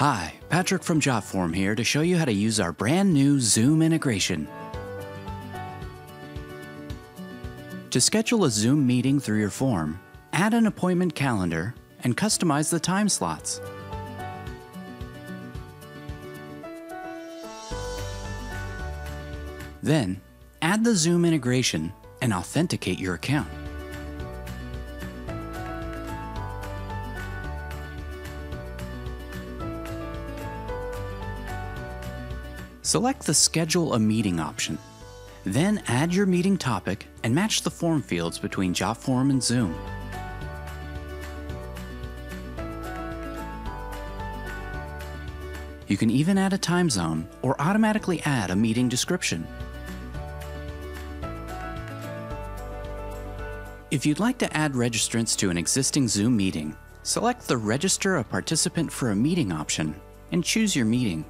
Hi, Patrick from JotForm here to show you how to use our brand new Zoom integration. To schedule a Zoom meeting through your form, add an appointment calendar and customize the time slots. Then, add the Zoom integration and authenticate your account. Select the Schedule a Meeting option. Then add your meeting topic and match the form fields between JotForm and Zoom. You can even add a time zone or automatically add a meeting description. If you'd like to add registrants to an existing Zoom meeting, select the Register a Participant for a Meeting option and choose your meeting.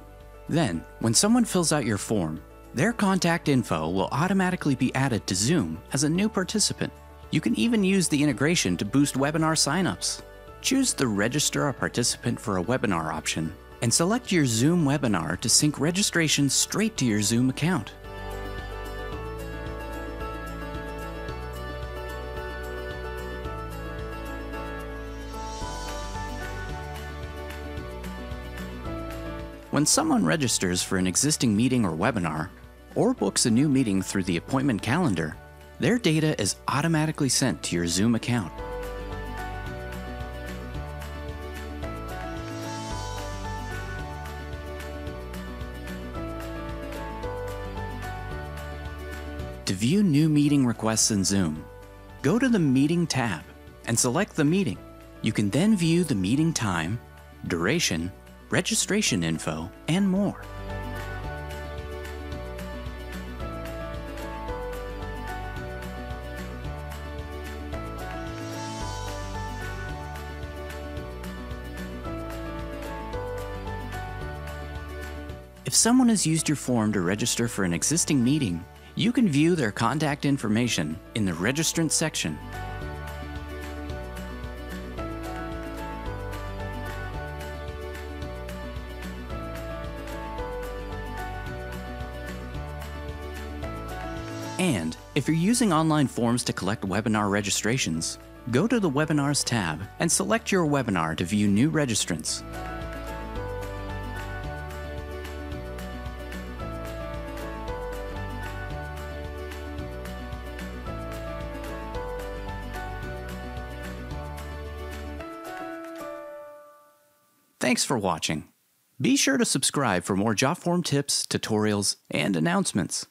Then, when someone fills out your form, their contact info will automatically be added to Zoom as a new participant. You can even use the integration to boost webinar signups. Choose the Register a Participant for a Webinar option and select your Zoom webinar to sync registration straight to your Zoom account. When someone registers for an existing meeting or webinar, or books a new meeting through the appointment calendar, their data is automatically sent to your Zoom account. To view new meeting requests in Zoom, go to the Meeting tab and select the meeting. You can then view the meeting time, duration, registration info, and more. If someone has used your form to register for an existing meeting, you can view their contact information in the Registrant section. And if you're using online forms to collect webinar registrations, go to the Webinars tab and select your webinar to view new registrants. Thanks for watching. Be sure to subscribe for more JotForm tips, tutorials, and announcements.